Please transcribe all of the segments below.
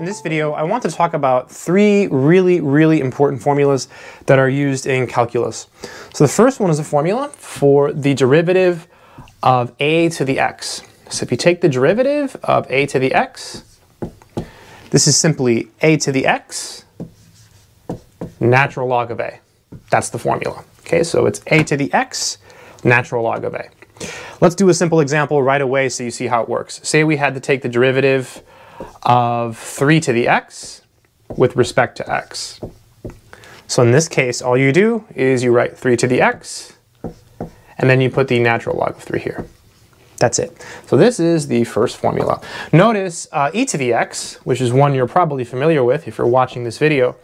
In this video, I want to talk about three really, really important formulas that are used in calculus. So the first one is a formula for the derivative of a to the x. So if you take the derivative of a to the x, this is simply a to the x, natural log of a. That's the formula. Okay, so it's a to the x, natural log of a. Let's do a simple example right away so you see how it works. Say we had to take the derivative of 3 to the x with respect to x. So in this case, all you do is you write 3 to the x, and then you put the natural log of 3 here. That's it. So this is the first formula. Notice e to the x, which is one you're probably familiar with if you're watching this video.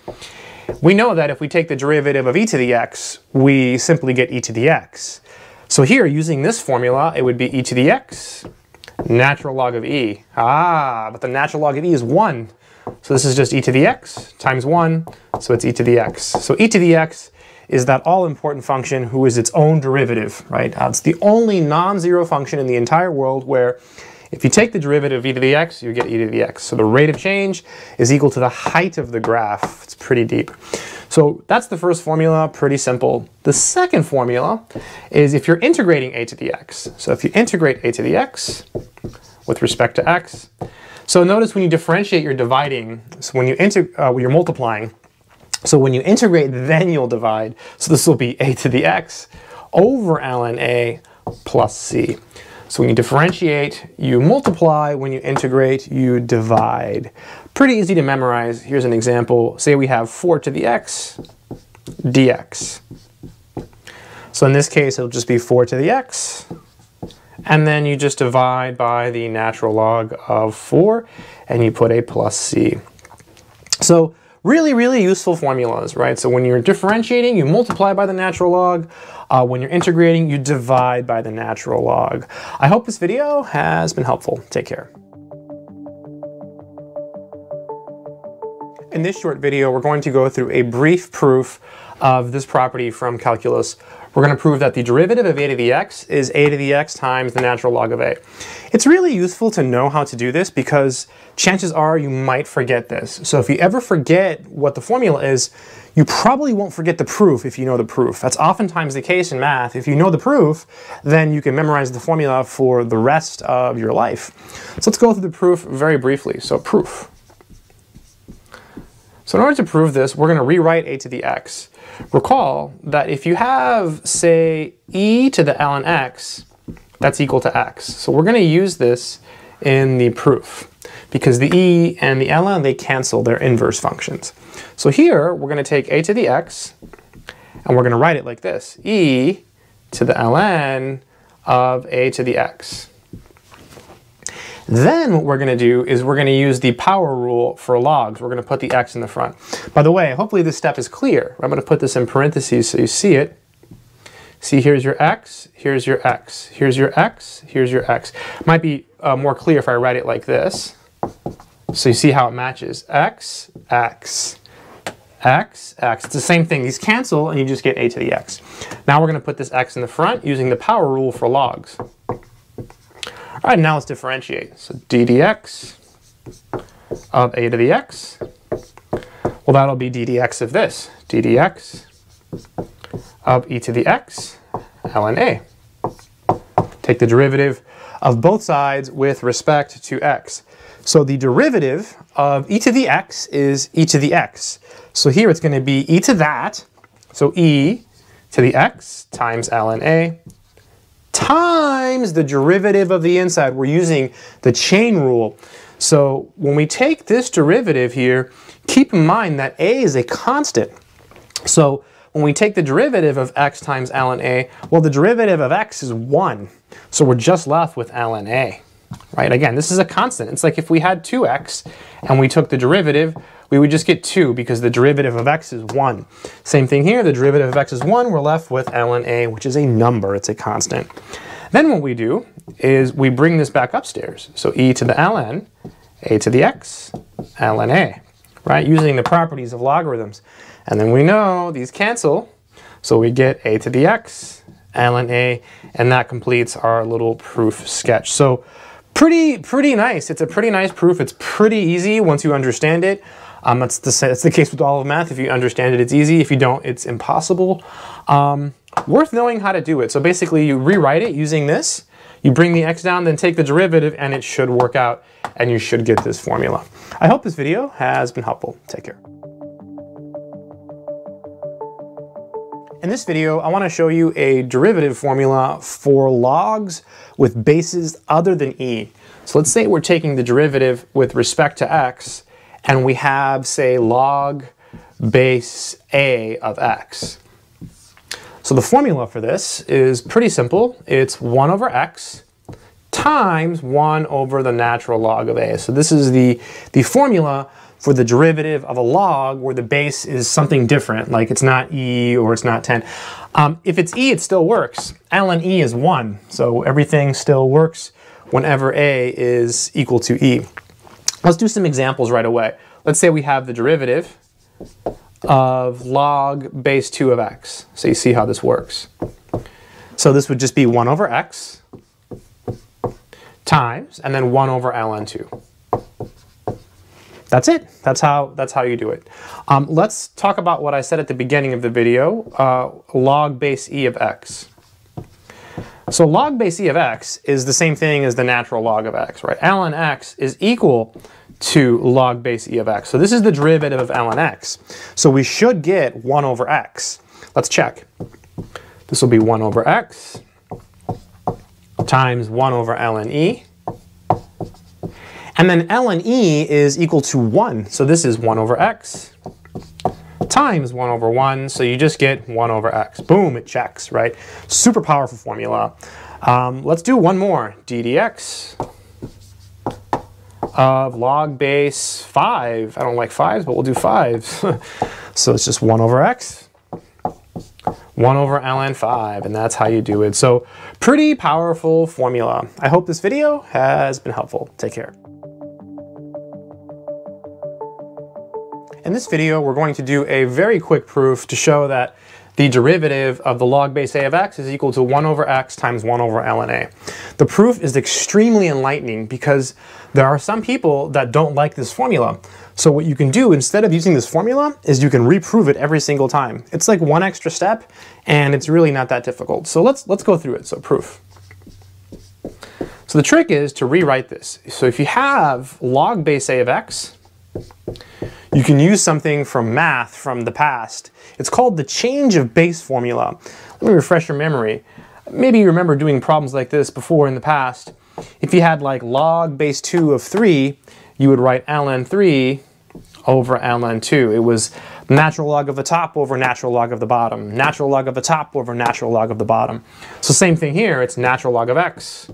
We know that if we take the derivative of e to the x, we simply get e to the x. So here, using this formula, it would be e to the x, natural log of e. Ah, but the natural log of e is 1. So this is just e to the x times 1, so it's e to the x. So e to the x is that all-important function who is its own derivative, right? It's the only non-zero function in the entire world where if you take the derivative of e to the x, you get e to the x. So the rate of change is equal to the height of the graph. It's pretty deep. So that's the first formula, pretty simple. The second formula is if you're integrating a to the x. So if you integrate a to the x with respect to x, so notice when you differentiate, you're dividing. So when you're multiplying, so when you integrate, then you'll divide. So this will be a to the x over ln a plus c. So when you differentiate, you multiply. When you integrate, you divide. Pretty easy to memorize. Here's an example. Say we have 4 to the x dx. So in this case, it'll just be 4 to the x. And then you just divide by the natural log of 4, and you put a plus c. So really, really useful formulas, right? So when you're differentiating, you multiply by the natural log. When you're integrating, you divide by the natural log. I hope this video has been helpful. Take care. In this short video, we're going to go through a brief proof of this property from calculus. We're going to prove that the derivative of a to the x is a to the x times the natural log of a. It's really useful to know how to do this because chances are you might forget this. So if you ever forget what the formula is, you probably won't forget the proof if you know the proof. That's oftentimes the case in math. If you know the proof, then you can memorize the formula for the rest of your life. So let's go through the proof very briefly. So proof. So in order to prove this, we're going to rewrite a to the x. Recall that if you have, say, e to the ln x, that's equal to x. So we're going to use this in the proof because the e and the ln, they cancel, their inverse functions. So here, we're going to take a to the x, and we're going to write it like this, e to the ln of a to the x. Then what we're going to do is we're going to use the power rule for logs. We're going to put the x in the front. By the way, hopefully this step is clear. I'm going to put this in parentheses so you see it. See, here's your x, here's your x, here's your x, here's your x. Might be more clear if I write it like this. So you see how it matches. X, x, x, x. It's the same thing. These cancel and you just get a to the x. Now we're going to put this x in the front using the power rule for logs. All right, now let's differentiate. So d dx of a to the x, well, that'll be d dx of this, d dx of e to the x ln a. Take the derivative of both sides with respect to x. So the derivative of e to the x is e to the x. So here it's going to be e to that, so e to the x times ln a, times the derivative of the inside. We're using the chain rule. So when we take this derivative here, keep in mind that a is a constant. So when we take the derivative of x times ln a, well, the derivative of x is 1. So we're just left with ln a, right? Again, this is a constant. It's like if we had 2x and we took the derivative, we would just get 2 because the derivative of x is 1. Same thing here, the derivative of x is 1, we're left with ln a, which is a number, it's a constant. Then what we do is we bring this back upstairs. So e to the ln, a to the x, ln a, right? Using the properties of logarithms. And then we know these cancel, so we get a to the x, ln a, and that completes our little proof sketch. So pretty nice. It's a pretty nice proof. It's pretty easy once you understand it. That's the case with all of math. If you understand it, it's easy. If you don't, it's impossible. Worth knowing how to do it. So basically you rewrite it using this. You bring the x down, then take the derivative, and it should work out, and you should get this formula. I hope this video has been helpful. Take care. In this video, I want to show you a derivative formula for logs with bases other than e. So let's say we're taking the derivative with respect to x, and we have, say, log base a of x. So the formula for this is pretty simple. It's 1 over x times 1 over the natural log of a. So this is the formula for the derivative of a log where the base is something different, like it's not e or it's not 10. If it's e, it still works. Ln e is 1, so everything still works whenever a is equal to e. Let's do some examples right away. Let's say we have the derivative of log base 2 of x. So you see how this works. So this would just be 1 over x times, and then 1 over ln 2. That's it. That's how you do it. Let's talk about what I said at the beginning of the video, log base e of x. So log base e of x is the same thing as the natural log of x, right? Ln x is equal to log base e of x. So this is the derivative of ln x. So we should get 1 over x. Let's check. This will be 1 over x times 1 over ln e. And then ln e is equal to 1. So this is 1 over x times 1 over 1, so you just get 1 over x. Boom, it checks, right? Super powerful formula. Let's do one more. d dx of log base 5. I don't like 5s, but we'll do 5s. So it's just 1 over x, 1 over ln 5, and that's how you do it. So pretty powerful formula. I hope this video has been helpful. Take care. In this video, we're going to do a very quick proof to show that the derivative of the log base a of x is equal to 1 over x times 1 over ln a. The proof is extremely enlightening because there are some people that don't like this formula. So what you can do instead of using this formula is you can reprove it every single time. It's like one extra step, and it's really not that difficult. So let's go through it. So proof. So the trick is to rewrite this. So if you have log base a of x, you can use something from math from the past. It's called the change of base formula. Let me refresh your memory. Maybe you remember doing problems like this before in the past. If you had like log base 2 of 3, you would write ln 3 over ln 2. It was natural log of the top over natural log of the bottom. Natural log of the top over natural log of the bottom. So same thing here, it's natural log of x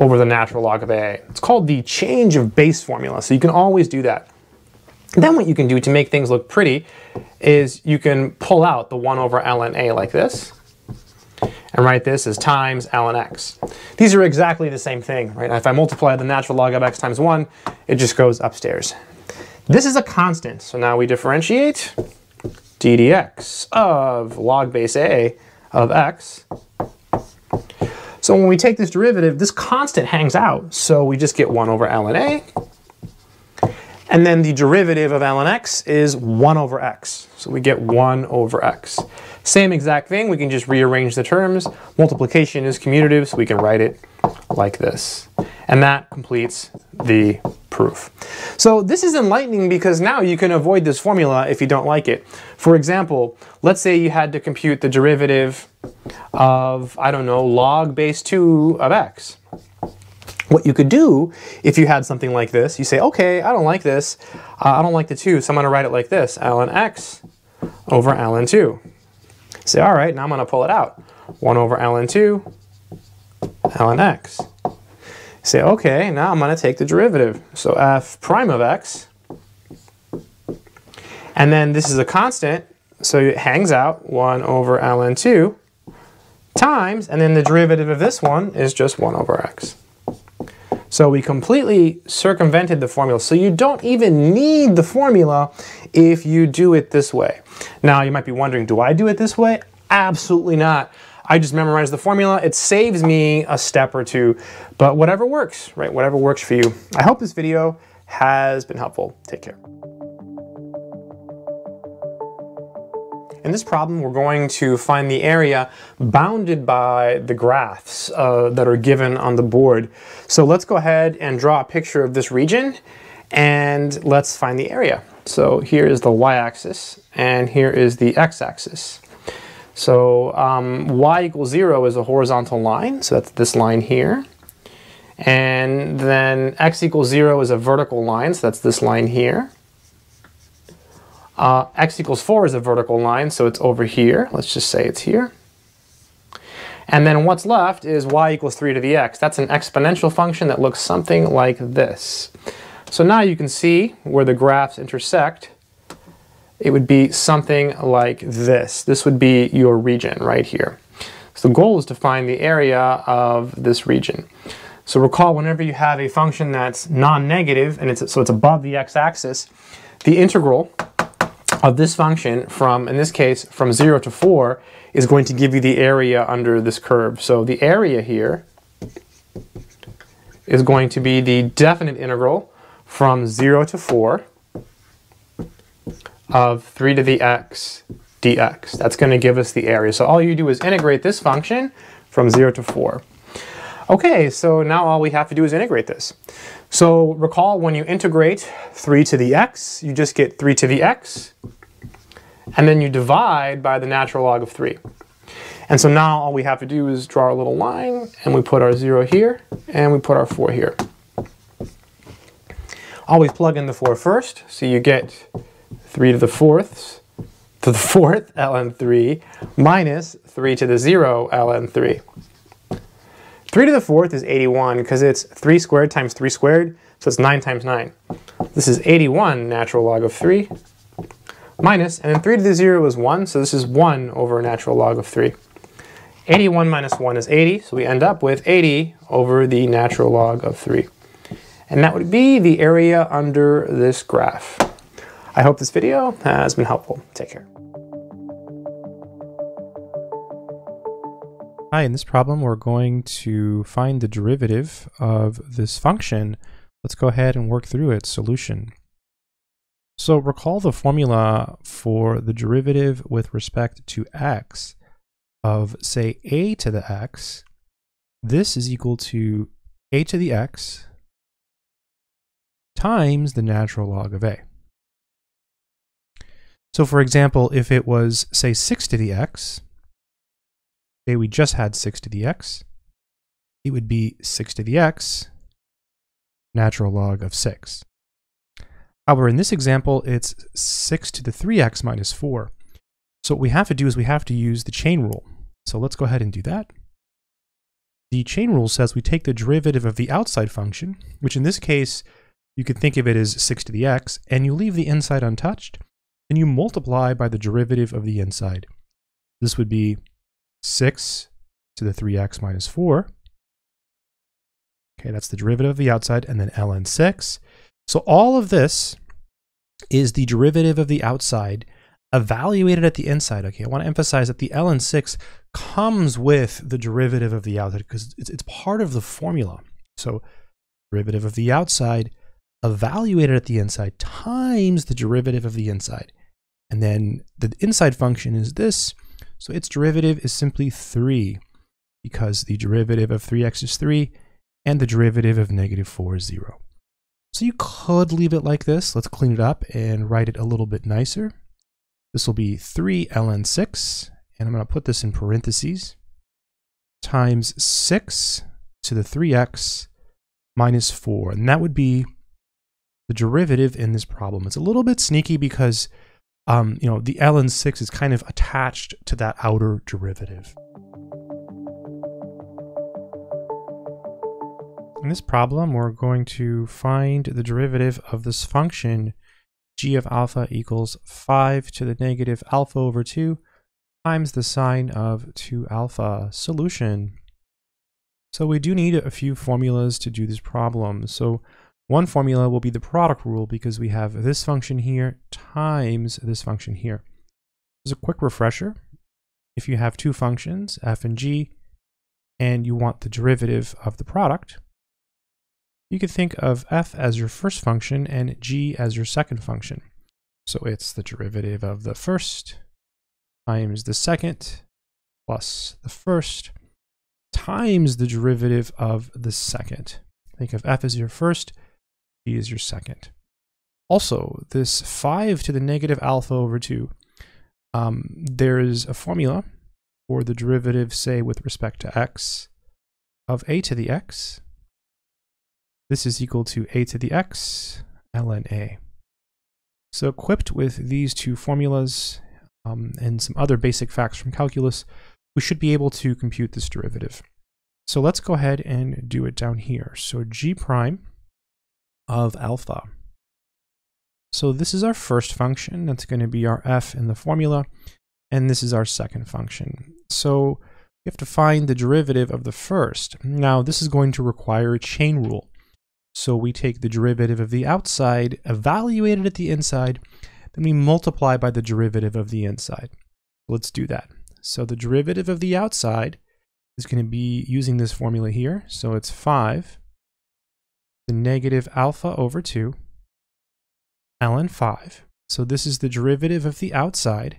over the natural log of a. It's called the change of base formula, so you can always do that. Then what you can do to make things look pretty is you can pull out the 1 over ln a like this, and write this as times ln x. These are exactly the same thing, right? If I multiply the natural log of x times 1, it just goes upstairs. This is a constant, so now we differentiate d dx of log base a of x. So when we take this derivative, this constant hangs out, so we just get 1 over ln a. And then the derivative of ln x is 1 over x. So we get 1 over x. Same exact thing, we can just rearrange the terms. Multiplication is commutative, so we can write it like this. And that completes the proof. So this is enlightening because now you can avoid this formula if you don't like it. For example, let's say you had to compute the derivative of, I don't know, log base 2 of x. What you could do if you had something like this, you say, okay, I don't like this, I don't like the 2, so I'm going to write it like this, ln x over ln 2. Say, all right, now I'm going to pull it out, 1 over ln 2, ln x. Say, okay, now I'm going to take the derivative, so f prime of x, and then this is a constant, so it hangs out, 1 over ln 2 times, and then the derivative of this one is just 1 over x. So we completely circumvented the formula. So you don't even need the formula if you do it this way. Now you might be wondering, do I do it this way? Absolutely not. I just memorize the formula. It saves me a step or two, but whatever works, right? Whatever works for you. I hope this video has been helpful. Take care. In this problem, we're going to find the area bounded by the graphs that are given on the board. So let's go ahead and draw a picture of this region and let's find the area. So here is the y-axis and here is the x-axis. So y = 0 is a horizontal line, so that's this line here. And then x = 0 is a vertical line, so that's this line here. X = 4 is a vertical line, so it's over here. Let's just say it's here. And then what's left is y = 3 to the x. That's an exponential function that looks something like this. So now you can see where the graphs intersect. It would be something like this. This would be your region right here. So the goal is to find the area of this region. So recall, whenever you have a function that's non-negative, and so it's above the x-axis, the integral of this function from, in this case, from 0 to 4 is going to give you the area under this curve. So the area here is going to be the definite integral from 0 to 4 of 3 to the x dx. That's going to give us the area. So all you do is integrate this function from 0 to 4. Okay, so now all we have to do is integrate this. So recall, when you integrate 3 to the x, you just get 3 to the x, and then you divide by the natural log of 3. And so now all we have to do is draw a little line, and we put our 0 here, and we put our 4 here. Always plug in the 4 first, so you get 3 to the 4th ln 3 minus 3 to the 0 ln 3. 3 to the 4th is 81 because it's 3 squared times 3 squared, so it's 9 times 9. This is 81 natural log of 3 minus, and then 3 to the 0 is 1, so this is 1 over natural log of 3. 81 minus 1 is 80, so we end up with 80 over the natural log of 3. And that would be the area under this graph. I hope this video has been helpful. Take care. Hi, in this problem we're going to find the derivative of this function. Let's go ahead and work through its solution. So recall the formula for the derivative with respect to x of, say, a to the x. This is equal to a to the x times the natural log of a. So for example, if it was, say, 6 to the x, say we just had 6 to the x, it would be 6 to the x natural log of 6. However, in this example, it's 6 to the 3x minus 4. So what we have to do is we have to use the chain rule. So let's go ahead and do that. The chain rule says we take the derivative of the outside function, which in this case, you can think of it as 6 to the x, and you leave the inside untouched, and you multiply by the derivative of the inside. This would be 6 to the 3x minus 4. Okay, that's the derivative of the outside, and then ln 6. So all of this is the derivative of the outside evaluated at the inside. Okay, I want to emphasize that the ln 6 comes with the derivative of the outside because it's part of the formula. So derivative of the outside evaluated at the inside times the derivative of the inside. And then the inside function is this, so its derivative is simply 3, because the derivative of 3x is 3, and the derivative of -4 is 0. So you could leave it like this. Let's clean it up and write it a little bit nicer. This will be 3 ln 6, and I'm going to put this in parentheses, times 6 to the 3x minus 4, and that would be the derivative in this problem. It's a little bit sneaky because you know, the ln 6 is kind of attached to that outer derivative. In this problem, we're going to find the derivative of this function g of alpha equals 5 to the -alpha over 2 times the sine of 2 alpha. Solution. So we do need a few formulas to do this problem. So one formula will be the product rule because we have this function here times this function here. As a quick refresher, if you have two functions, f and g, and you want the derivative of the product, you could think of f as your first function and g as your second function. So it's the derivative of the first times the second plus the first times the derivative of the second. Think of f as your first, g as your second. Also, this 5 to the negative alpha over 2, there is a formula for the derivative, say, with respect to x of a to the x. This is equal to a to the x ln a. So equipped with these two formulas and some other basic facts from calculus, we should be able to compute this derivative. So let's go ahead and do it down here. So g prime of alpha. So this is our first function, that's going to be our f in the formula, and this is our second function. So we have to find the derivative of the first. Now this is going to require a chain rule. So we take the derivative of the outside, evaluate it at the inside, then we multiply by the derivative of the inside. Let's do that. So the derivative of the outside is going to be using this formula here. So it's 5 to the negative alpha over 2. ln 5. So this is the derivative of the outside,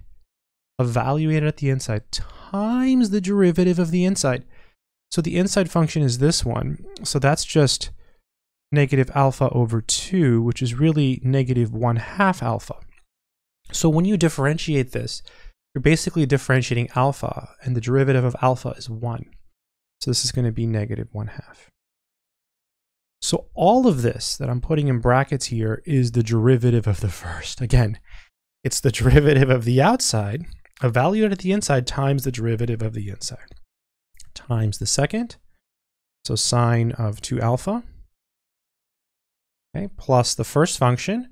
evaluated at the inside, times the derivative of the inside. So the inside function is this one. So that's just negative alpha over 2, which is really negative 1/2 alpha. So when you differentiate this, you're basically differentiating alpha, and the derivative of alpha is 1. So this is going to be negative 1/2. So all of this that I'm putting in brackets here is the derivative of the first. Again, it's the derivative of the outside, evaluated at the inside, times the derivative of the inside, times the second, so sine of 2 alpha, okay, plus the first function,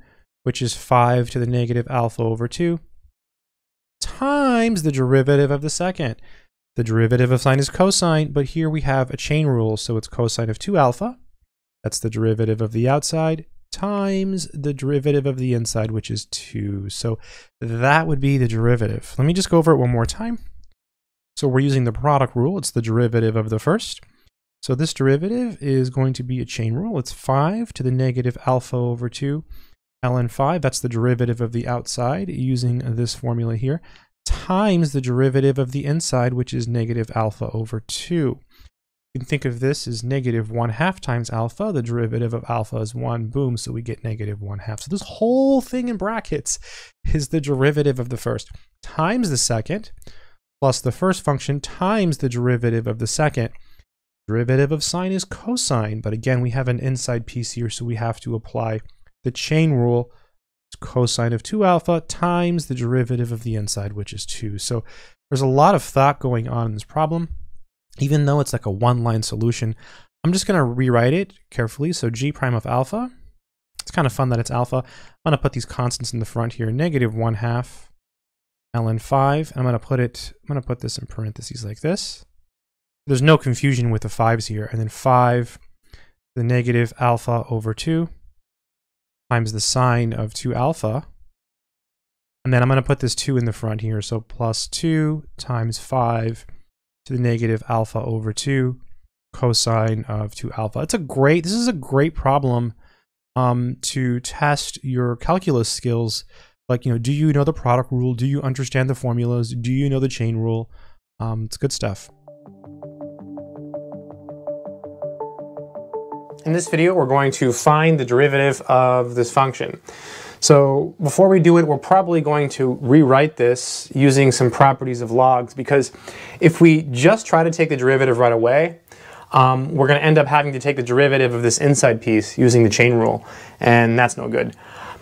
which is 5 to the negative alpha over 2, times the derivative of the second. The derivative of sine is cosine, but here we have a chain rule, so it's cosine of 2 alpha. That's the derivative of the outside times the derivative of the inside, which is 2. So that would be the derivative. Let me just go over it one more time. So we're using the product rule. It's the derivative of the first. So this derivative is going to be a chain rule. It's 5 to the negative alpha over 2 ln 5. That's the derivative of the outside using this formula here, times the derivative of the inside, which is negative alpha over 2. You can think of this as negative 1/2 times alpha. The derivative of alpha is 1. Boom. So we get negative 1/2. So this whole thing in brackets is the derivative of the first times the second plus the first function times the derivative of the second. Derivative of sine is cosine. But again, we have an inside piece here, so we have to apply the chain rule. It's cosine of 2 alpha times the derivative of the inside, which is 2. So there's a lot of thought going on in this problem. Even though it's like a one-line solution, I'm just going to rewrite it carefully. So g prime of alpha, it's kind of fun that it's alpha. I'm going to put these constants in the front here, negative 1/2 ln 5. And I'm going to put this in parentheses like this. There's no confusion with the 5s here. And then 5 to the negative alpha over 2 times the sine of 2 alpha. And then I'm going to put this 2 in the front here. So plus 2 times 5 to the negative alpha over 2 cosine of 2 alpha. It's this is a great problem to test your calculus skills. Like, do you know the product rule? Do you understand the formulas? Do you know the chain rule? It's good stuff. In this video, we're going to find the derivative of this function. So before we do it, we're probably going to rewrite this using some properties of logs, because if we just try to take the derivative right away, we're going to end up having to take the derivative of this inside piece using the chain rule, and that's no good.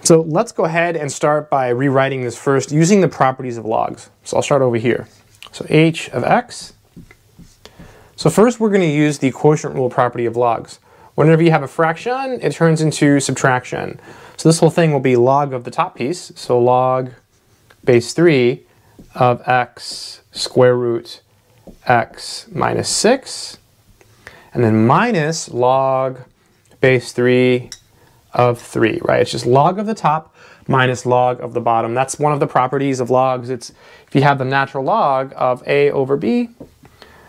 So let's go ahead and start by rewriting this first using the properties of logs. So I'll start over here. So h of x. So first we're going to use the quotient rule property of logs. Whenever you have a fraction, it turns into subtraction. So this whole thing will be log of the top piece, so log base 3 of x square root x minus 6, and then minus log base 3 of 3, right? It's just log of the top minus log of the bottom. That's one of the properties of logs. It's if you have the natural log of A over B,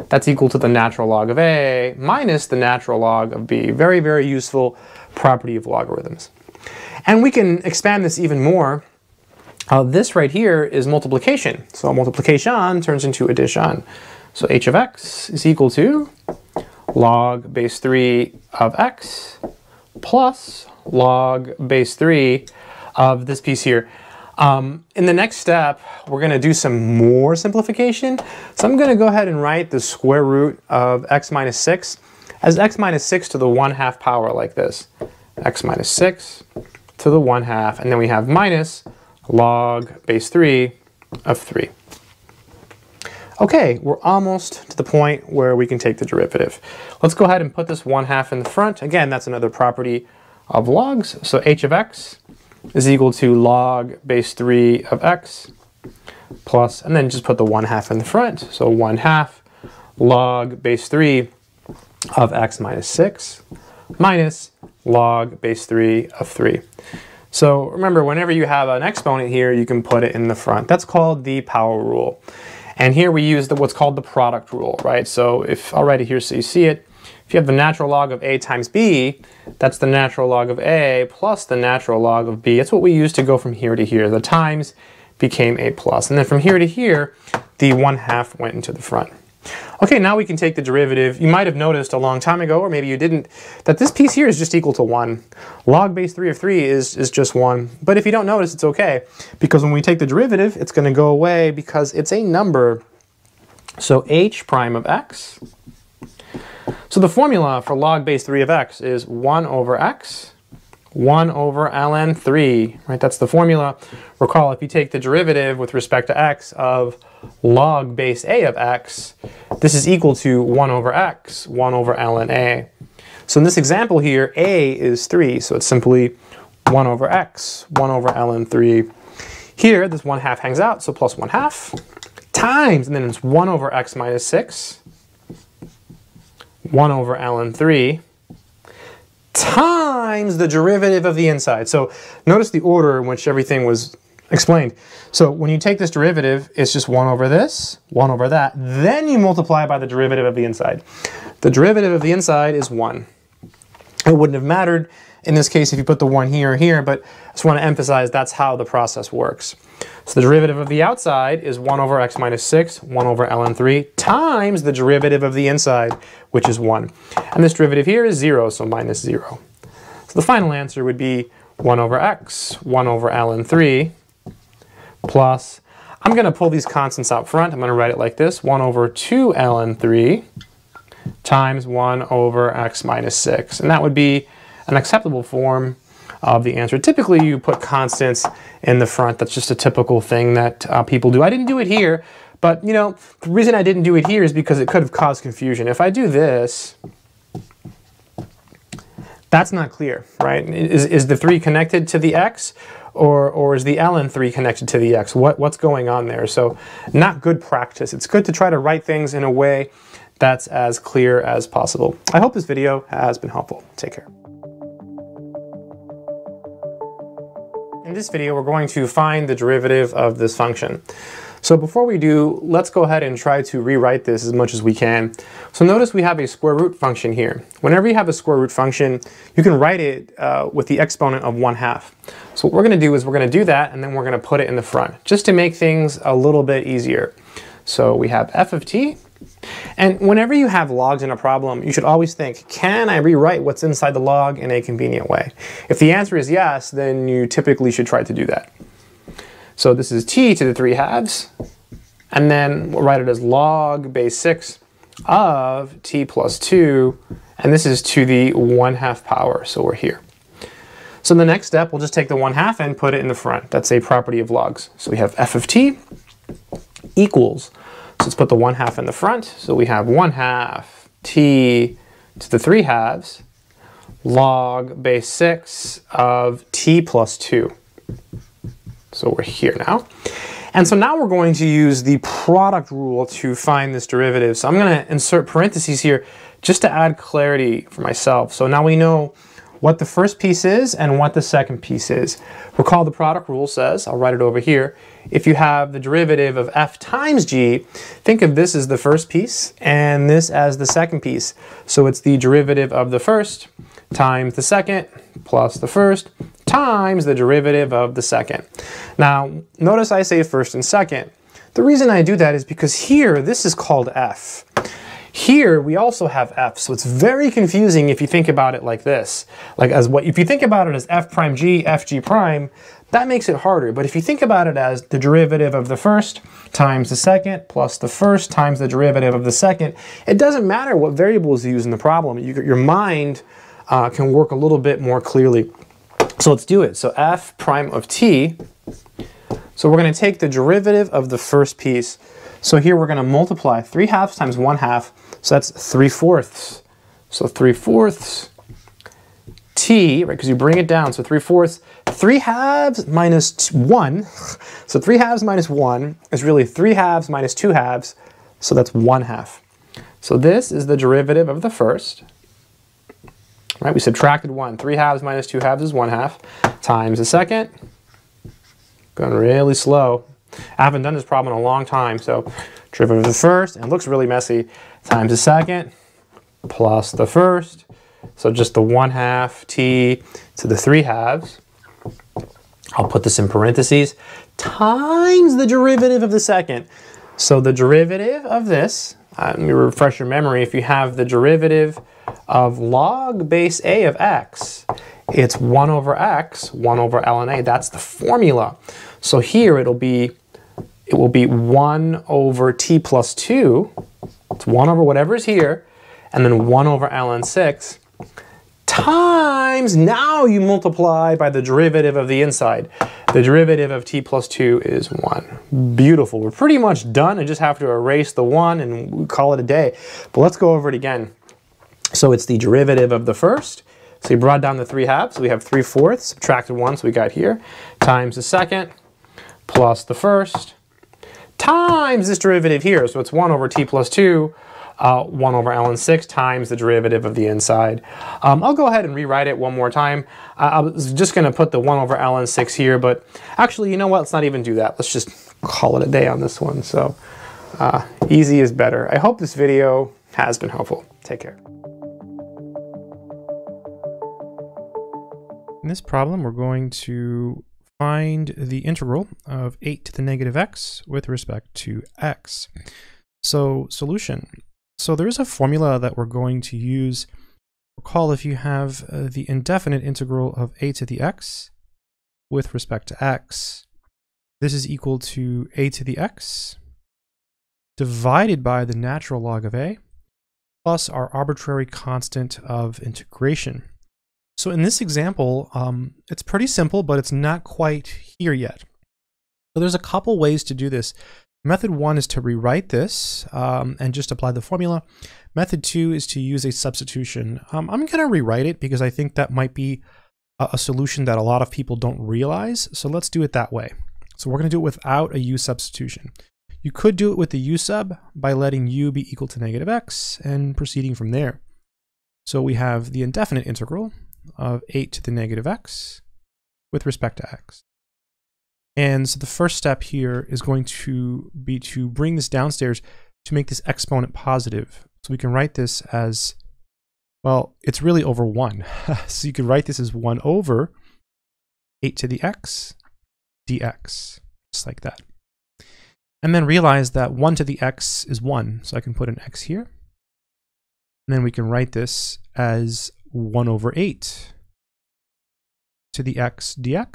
that's equal to the natural log of A minus the natural log of B. Very, very useful property of logarithms. And we can expand this even more. This right here is multiplication. So multiplication turns into addition. So h of x is equal to log base 3 of x plus log base 3 of this piece here. In the next step, we're going to do some more simplification. So I'm going to go ahead and write the square root of x minus 6 as x minus 6 to the 1/2 power like this. X minus 6 to the 1/2, and then we have minus log base 3 of 3. Okay, we're almost to the point where we can take the derivative. Let's go ahead and put this 1/2 in the front. Again, that's another property of logs. So h of x is equal to log base 3 of x plus, and then just put the 1/2 in the front. So 1/2 log base 3 of x minus 6 minus log base 3 of 3. So remember, whenever you have an exponent here, you can put it in the front. That's called the power rule. And here we use what's called the product rule, right? So if, I'll write it here so you see it. If you have the natural log of A times B, that's the natural log of A plus the natural log of B. That's what we use to go from here to here. The times became A plus. And then from here to here, the 1/2 went into the front. Okay, now we can take the derivative. You might have noticed a long time ago, or maybe you didn't, that this piece here is just equal to 1. Log base 3 of 3 is just 1. But if you don't notice, it's okay, because when we take the derivative, it's going to go away because it's a number. So h prime of x. So the formula for log base 3 of x is 1 over x, 1 over ln 3, right? That's the formula. Recall, if you take the derivative with respect to x of log base a of x, this is equal to 1 over x, 1 over ln a. So in this example here, a is 3, so it's simply 1 over x, 1 over ln 3. Here, this 1/2 hangs out, so plus 1/2 times, and then it's 1 over x minus 6, 1 over ln 3, times the derivative of the inside. So notice the order in which everything was explained. So when you take this derivative, it's just 1 over this, 1 over that, then you multiply by the derivative of the inside. The derivative of the inside is 1. It wouldn't have mattered in this case if you put the 1 here or here, but I just want to emphasize that's how the process works. So the derivative of the outside is 1 over x minus 6, 1 over ln 3, times the derivative of the inside, which is 1. And this derivative here is 0, so minus 0. So the final answer would be 1 over x, 1 over ln 3, plus, I'm going to pull these constants out front. I'm going to write it like this, 1 over 2 ln 3 times 1 over x minus 6. And that would be an acceptable form of the answer. Typically, you put constants in the front. That's just a typical thing that people do. I didn't do it here, but you know, the reason I didn't do it here is because it could have caused confusion. If I do this, that's not clear, right? Is the 3 connected to the x? Or is the ln 3 connected to the x? What's going on there? So not good practice. It's good to try to write things in a way that's as clear as possible. I hope this video has been helpful. Take care. In this video, we're going to find the derivative of this function. So before we do, let's go ahead and try to rewrite this as much as we can. So notice we have a square root function here. Whenever you have a square root function, you can write it with the exponent of 1/2. So what we're going to do is we're going to do that, and then we're going to put it in the front, just to make things a little bit easier. So we have f of t. And whenever you have logs in a problem, you should always think, can I rewrite what's inside the log in a convenient way? If the answer is yes, then you typically should try to do that. So this is t to the 3/2, and then we'll write it as log base 6 of t plus 2, and this is to the 1/2 power, so we're here. So in the next step, we'll just take the 1/2 and put it in the front. That's a property of logs. So we have f of t equals, so let's put the 1/2 in the front, so we have 1/2 t to the 3/2 log base 6 of t plus 2. So we're here now. And so now we're going to use the product rule to find this derivative. So I'm going to insert parentheses here just to add clarity for myself. So now we know what the first piece is and what the second piece is. Recall the product rule says, I'll write it over here, if you have the derivative of f times g, think of this as the first piece and this as the second piece. So it's the derivative of the first times the second plus the first times the derivative of the second. Now, notice I say first and second. The reason I do that is because here, this is called f. Here, we also have f, so it's very confusing if you think about it like this. If you think about it as f prime g, f g prime, that makes it harder. But if you think about it as the derivative of the first times the second plus the first times the derivative of the second, it doesn't matter what variables you use in the problem. Your mind can work a little bit more clearly. So let's do it. So f prime of t, so we're going to take the derivative of the first piece. So here we're going to multiply 3/2 times 1/2, so that's 3/4. So 3/4 t, right, because you bring it down, so 3/4, 3/2 minus 1, so 3/2 minus 1 is really 3/2 minus 2/2, so that's 1/2. So this is the derivative of the first, right, we subtracted 1, 3/2 minus 2/2 is 1/2, times the second, going really slow. I haven't done this problem in a long time, so derivative of the first, and it looks really messy, times the second, plus the first, so just the 1/2 t to the 3/2, I'll put this in parentheses, times the derivative of the second. So the derivative of this, let me refresh your memory, if you have the derivative of log base a of x, it's 1 over x, 1 over ln a, that's the formula. So here it will be 1 over t plus 2, it's 1 over whatever's here, and then 1 over ln 6, times, now you multiply by the derivative of the inside. The derivative of t plus 2 is 1. Beautiful, we're pretty much done, I just have to erase the 1 and we call it a day. But let's go over it again. So it's the derivative of the first, so we brought down the 3/2, so we have 3/4, subtracted 1, so we got here, times the second, plus the first, times this derivative here, so it's 1 over t plus 2, 1 over ln 6 times the derivative of the inside. I'll go ahead and rewrite it one more time. I was just going to put the 1 over ln 6 here, but actually, you know what, let's not even do that. Let's just call it a day on this one, so easy is better. I hope this video has been helpful. Take care. In this problem, we're going to find the integral of 8 to the negative x with respect to x. So, solution. So there is a formula that we're going to use. Recall if you have the indefinite integral of a to the x with respect to x, this is equal to a to the x divided by the natural log of a plus our arbitrary constant of integration. So in this example, it's pretty simple, but it's not quite here yet. So there's a couple ways to do this. Method 1 is to rewrite this and just apply the formula. Method 2 is to use a substitution. I'm going to rewrite it because I think that might be a solution that a lot of people don't realize. So let's do it that way. So we're going to do it without a u substitution. You could do it with the u sub by letting u be equal to negative x and proceeding from there. So we have the indefinite integral of 8 to the negative x with respect to x. And so the first step here is going to be to bring this downstairs to make this exponent positive. So we can write this as, well, it's really over 1. So you could write this as 1 over 8 to the x dx, just like that. And then realize that 1 to the x is 1, so I can put an x here. And then we can write this as 1 over 8 to the x dx.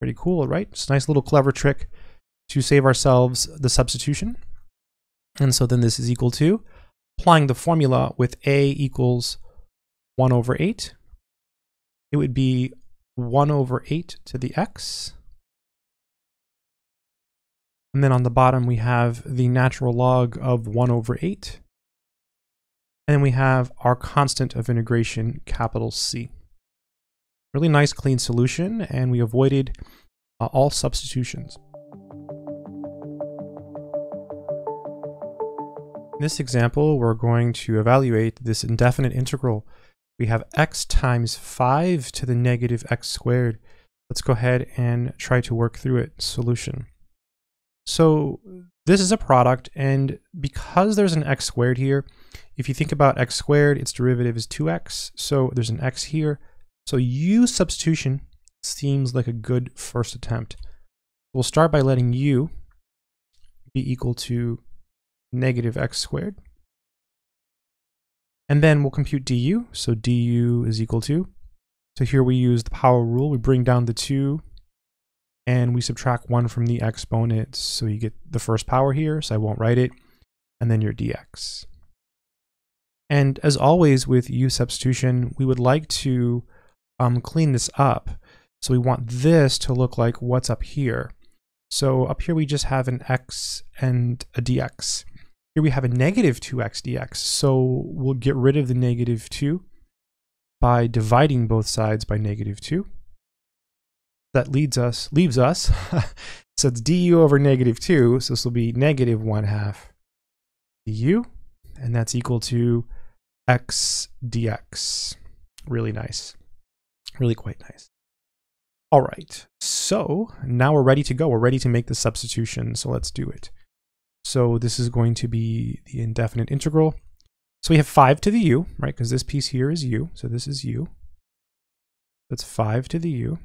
Pretty cool, right? It's a nice little clever trick to save ourselves the substitution. And so then this is equal to, applying the formula with a equals 1 over 8, it would be 1 over 8 to the x. And then on the bottom we have the natural log of 1 over 8. And then we have our constant of integration, capital C. Really nice, clean solution, and we avoided all substitutions. In this example, we're going to evaluate this indefinite integral. we have x times 5 to the negative x squared. Let's go ahead and try to work through it. Solution. So this is a product, and because there's an x squared here, if you think about x squared, its derivative is 2x, so there's an x here. So u substitution seems like a good first attempt. We'll start by letting u be equal to negative x squared. And then we'll compute du, so du is equal to, so here we use the power rule, we bring down the 2, and we subtract 1 from the exponents, so you get the first power here, so I won't write it, and then your dx. And as always with u substitution, we would like to clean this up. So we want this to look like what's up here. So up here we just have an x and a dx. Here we have a negative 2x dx. So we'll get rid of the negative 2 by dividing both sides by negative 2. That leaves us, so it's du over negative 2, so this will be negative 1/2 du, and that's equal to x dx. Really nice. Really quite nice. All right, so now we're ready to go. We're ready to make the substitution, so let's do it. So this is going to be the indefinite integral. So we have 5 to the u, right, because this piece here is u, so this is u. That's 5 to the u.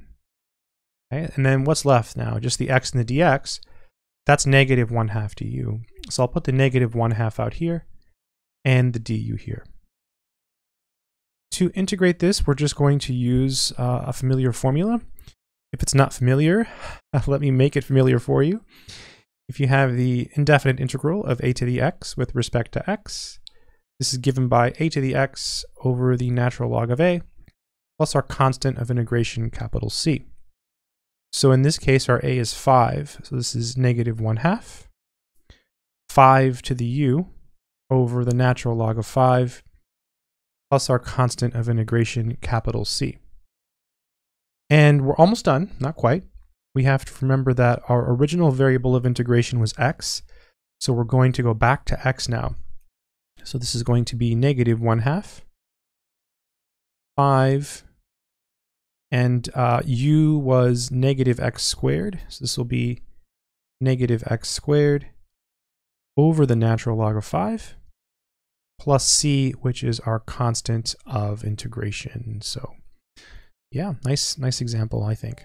Okay, and then what's left now? Just the x and the dx. That's negative 1/2 du. So I'll put the negative 1/2 out here and the du here. To integrate this, we're just going to use a familiar formula. If it's not familiar, let me make it familiar for you. If you have the indefinite integral of a to the x with respect to x, this is given by a to the x over the natural log of a, plus our constant of integration, capital C. So in this case, our a is 5, so this is negative 1/2, 5 to the u over the natural log of 5, plus our constant of integration, capital C. And we're almost done, not quite. We have to remember that our original variable of integration was x, so we're going to go back to x now. So this is going to be negative 1/2, 5, and u was negative x squared, so this will be negative x squared over the natural log of 5, plus c, which is our constant of integration. So yeah, nice example, I think.